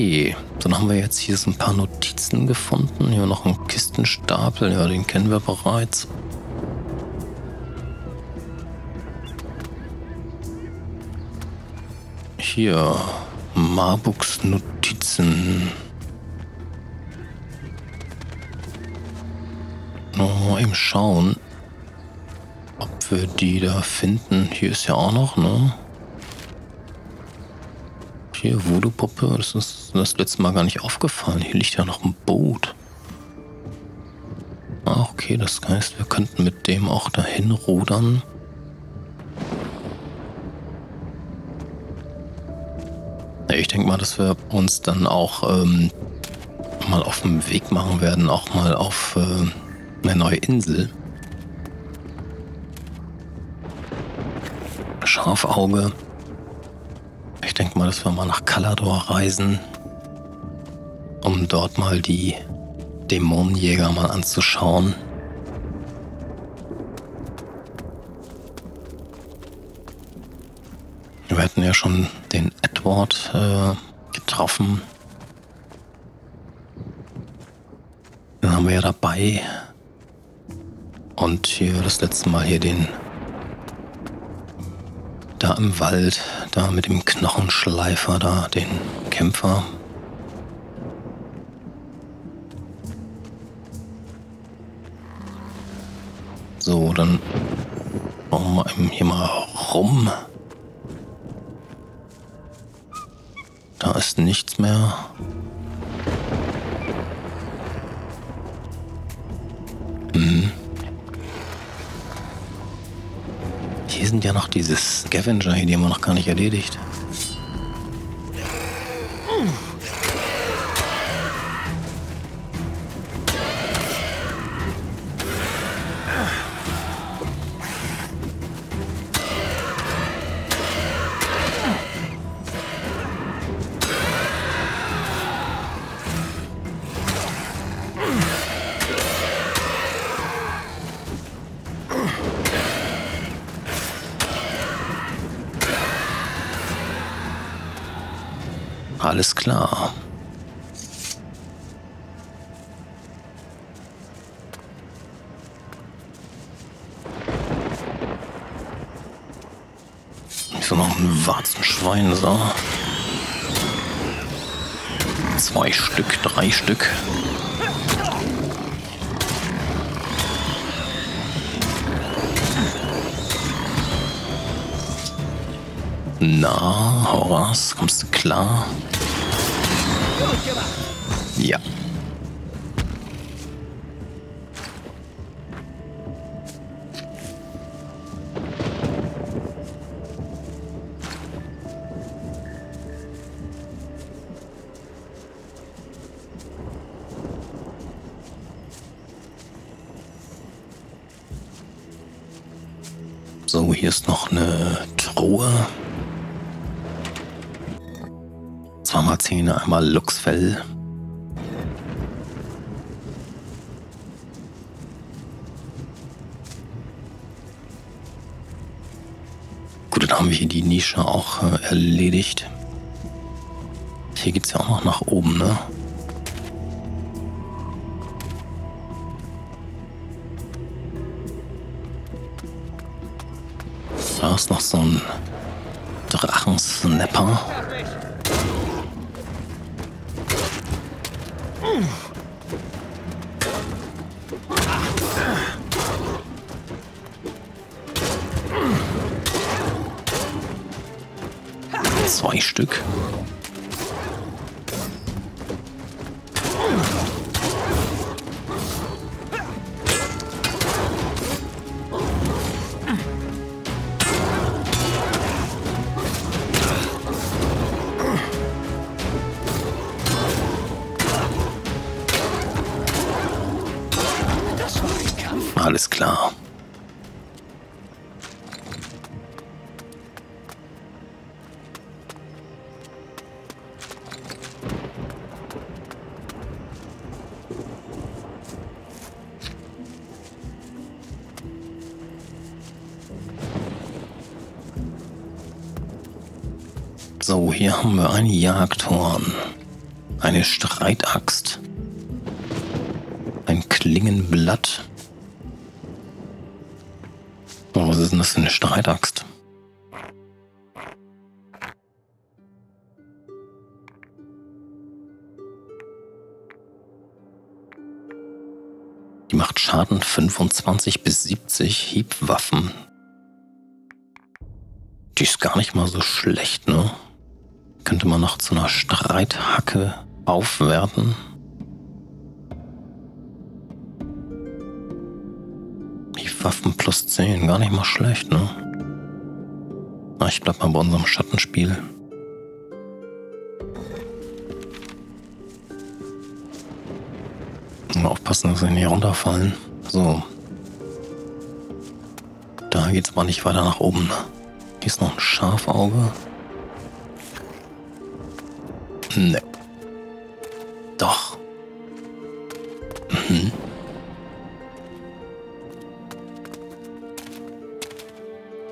Okay, dann haben wir jetzt hier so ein paar Notizen gefunden. Hier noch einen Kistenstapel, ja, den kennen wir bereits. Hier, Marbux Notizen. Nochmal eben schauen, ob wir die da finden. Hier ist ja auch noch, ne? Hier, Wodepuppe, das ist das letzte Mal gar nicht aufgefallen. Hier liegt ja noch ein Boot. Ah, okay, das heißt, wir könnten mit dem auch dahin rudern. Ja, ich denke mal, dass wir uns dann auch mal auf den Weg machen werden, auch mal auf eine neue Insel. Scharfauge. Ich denke mal, dass wir mal nach Calador reisen, um dort mal die Dämonenjäger mal anzuschauen. Wir hatten ja schon den Edward getroffen. Den haben wir ja dabei. Und hier das letzte Mal hier den da im Wald, da mit dem Knochenschleifer, da den Kämpfer. So, dann machen wir hier mal rum. Da ist nichts mehr. Hier sind ja noch diese Scavenger hier, die haben wir noch gar nicht erledigt. Alles klar. So noch ein Warzenschwein, so. 2 Stück, 3 Stück. Na, Horas, kommst du klar? Ja. So, hier ist noch eine Truhe. 2x10, einmal Luxfell. Gut, dann haben wir hier die Nische auch erledigt. Hier geht es ja auch noch nach oben, ne? Da ist noch so ein Drachen-Snapper. Stück. Alles klar. So, hier haben wir ein Jagdhorn. Eine Streitaxt. Ein Klingenblatt. Oh, was ist denn das für eine Streitaxt? Die macht Schaden 25 bis 70 Hiebwaffen. Die ist gar nicht mal so schlecht, ne? Könnte man noch zu einer Streithacke aufwerten. Hiebwaffen plus 10, gar nicht mal schlecht, ne? Na, ich bleib mal bei unserem Schattenspiel. Mal aufpassen, dass sie nicht runterfallen. So. Da geht's mal nicht weiter nach oben. Hier ist noch ein Scharfauge. Ne. Doch. Mhm.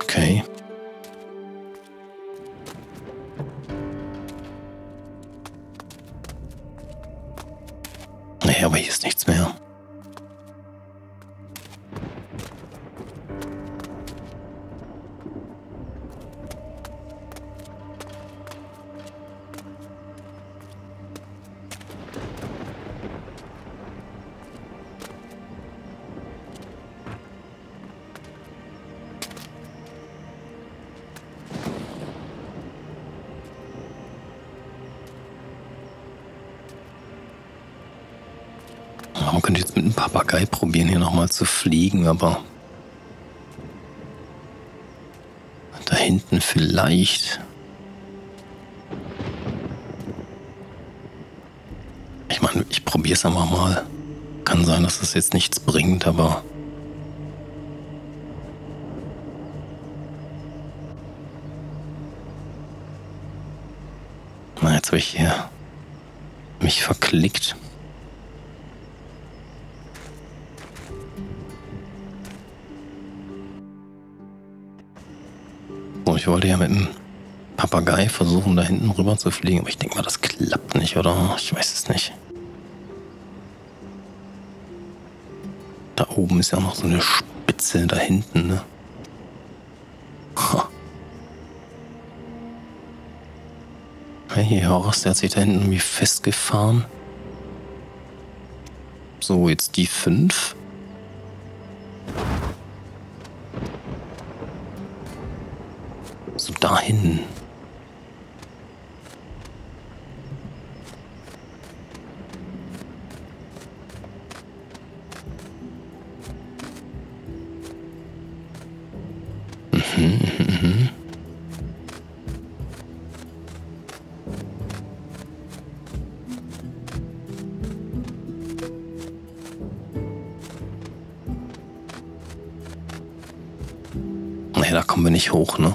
Okay. Nee, aber hier ist nichts mehr. Man könnte jetzt mit einem Papagei probieren, hier nochmal zu fliegen, aber da hinten vielleicht. Ich meine, ich probiere es einfach mal. Kann sein, dass das jetzt nichts bringt, aber na, jetzt habe ich hier mich verklickt. Ich wollte ja mit dem Papagei versuchen, da hinten rüber zu fliegen, aber ich denke mal, das klappt nicht, oder? Ich weiß es nicht. Da oben ist ja auch noch so eine Spitze da hinten, ne? Ha. Hey, Horst, der hat sich da hinten irgendwie festgefahren. So, jetzt die 5. So dahin. Naja, da kommen wir nicht hoch, ne?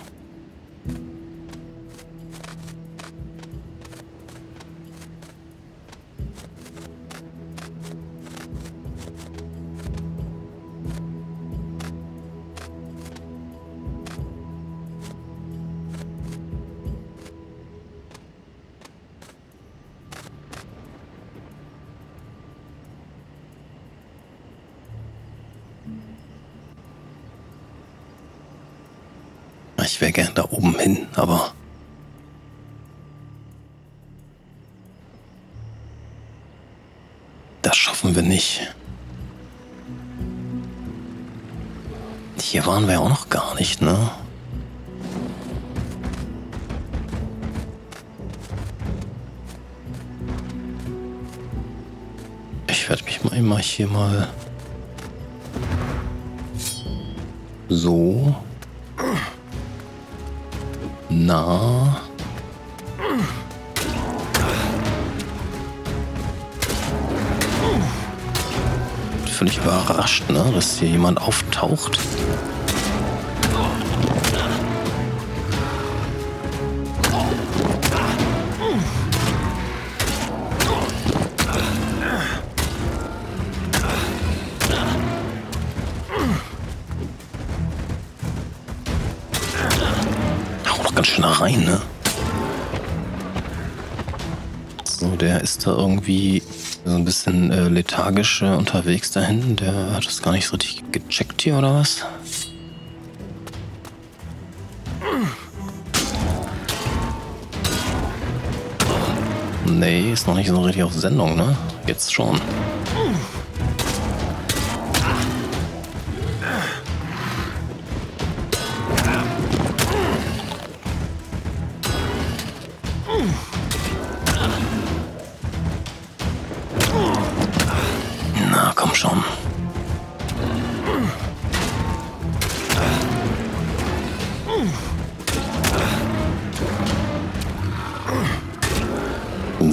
Ich wäre gern da oben hin, aber das schaffen wir nicht. Hier waren wir auch noch gar nicht, ne? Ich werde mich mal immer hier mal so. Na. Völlig überrascht, ne, dass hier jemand auftaucht. So, der ist da irgendwie so ein bisschen lethargisch unterwegs dahin. Der hat das gar nicht so richtig gecheckt hier, oder was? Nee, ist noch nicht so richtig auf Sendung, ne? Jetzt schon. Na, komm schon.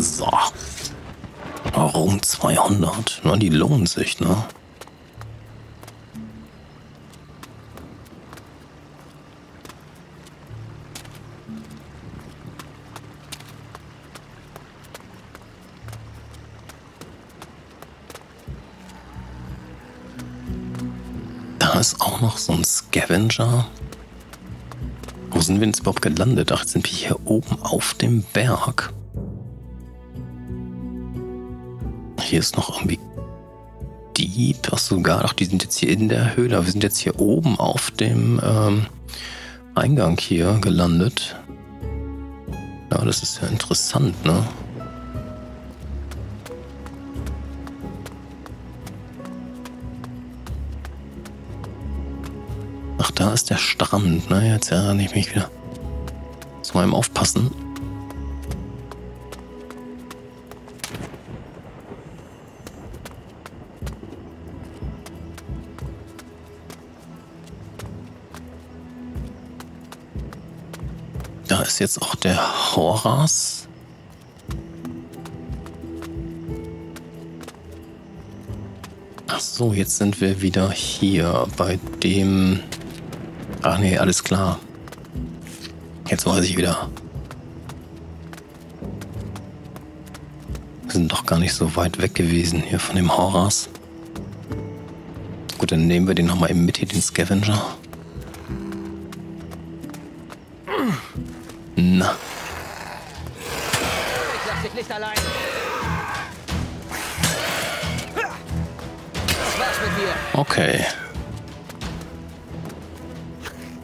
So. Warum 200? Na, die lohnen sich, ne? Da ist auch noch so ein Scavenger. Wo sind wir denn jetzt überhaupt gelandet? Ach, jetzt sind wir hier oben auf dem Berg. Hier ist noch irgendwie Dieb. Ach sogar, ach, die sind jetzt hier in der Höhle. Wir sind jetzt hier oben auf dem Eingang hier gelandet. Ja, das ist ja interessant, ne? Ach, da ist der Strand, ne? Jetzt erinnere ich mich wieder zu meinem Aufpassen. Da ist jetzt auch der Horas. Ach so, jetzt sind wir wieder hier bei dem... Ach nee, alles klar. Jetzt weiß ich wieder. Wir sind doch gar nicht so weit weg gewesen hier von dem Horas. Gut, dann nehmen wir den nochmal eben mit hier, den Scavenger. Na. Ich lass dich nicht allein. Das war's mit mir. Okay.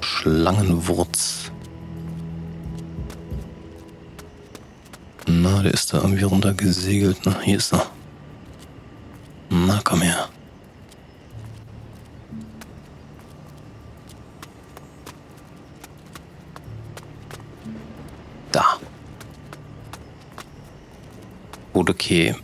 Schlangenwurz. Na, der ist da irgendwie runtergesegelt. Na, hier ist er. Na, komm her. Da. Gut, okay.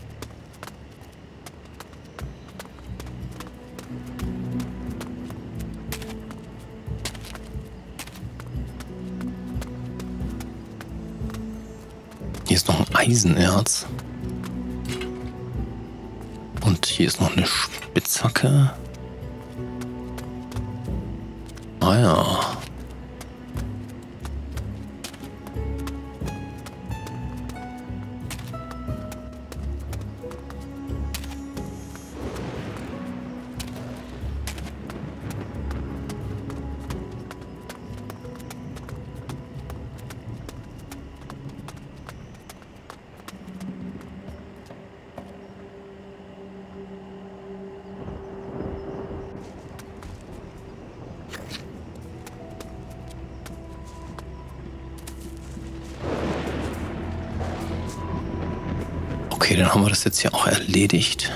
Hier ist noch ein Eisenerz. Und hier ist noch eine Spitzhacke. Ah ja. Okay, dann haben wir das jetzt hier auch erledigt.